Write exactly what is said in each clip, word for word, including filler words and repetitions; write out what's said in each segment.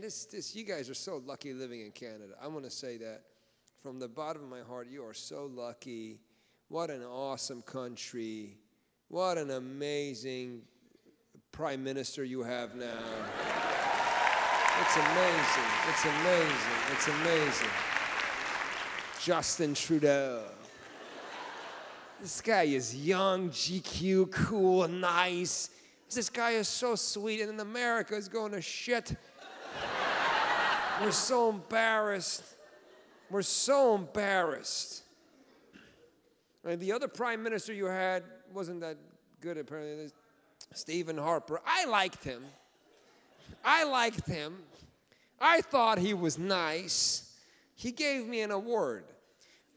man, this, this, you guys are so lucky living in Canada. I want to say that from the bottom of my heart. You are so lucky. What an awesome country. What an amazing prime minister you have now. It's amazing. It's amazing. It's amazing. Justin Trudeau. This guy is young, G Q, cool, nice. This guy is so sweet, and in America is going to shit. We're so embarrassed. We're so embarrassed. And the other prime minister you had wasn't that good, apparently. Stephen Harper. I liked him. I liked him. I thought he was nice. He gave me an award.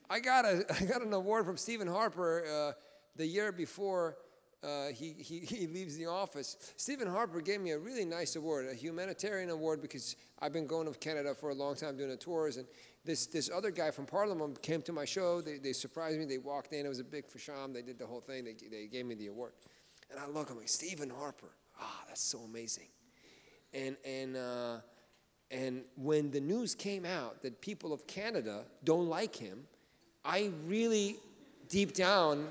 I got, a, I got an award from Stephen Harper uh, the year before uh, he, he, he leaves the office. Stephen Harper gave me a really nice award, a humanitarian award, because I've been going to Canada for a long time doing the tours. And this, this other guy from Parliament came to my show. They, they surprised me. They walked in. It was a big fasham. They did the whole thing. They, they gave me the award. And I look, I'm like, Stephen Harper. Ah, oh, that's so amazing. And, and, uh, and when the news came out that people of Canada don't like him, I really, deep down,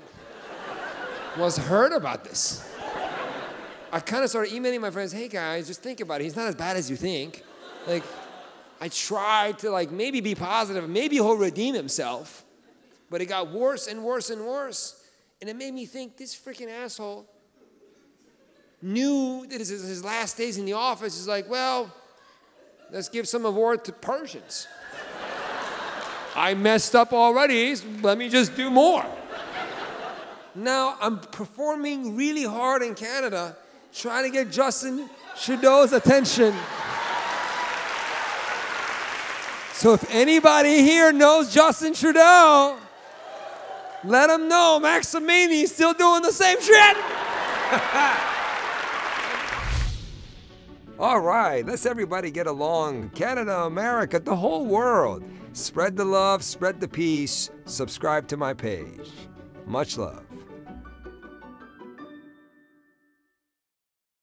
was hurt about this. I kind of started emailing my friends, hey guys, just think about it. He's not as bad as you think. Like, I tried to like maybe be positive, maybe he'll redeem himself. But it got worse and worse and worse. And it made me think, this freaking asshole knew that his last days in the office is like, well, let's give some award to Persians. I messed up already, so let me just do more. Now I'm performing really hard in Canada, trying to get Justin Trudeau's attention. So if anybody here knows Justin Trudeau, let him know Max Amini is still doing the same shit. All right, let's everybody get along. Canada, America, the whole world. Spread the love, spread the peace, subscribe to my page. Much love.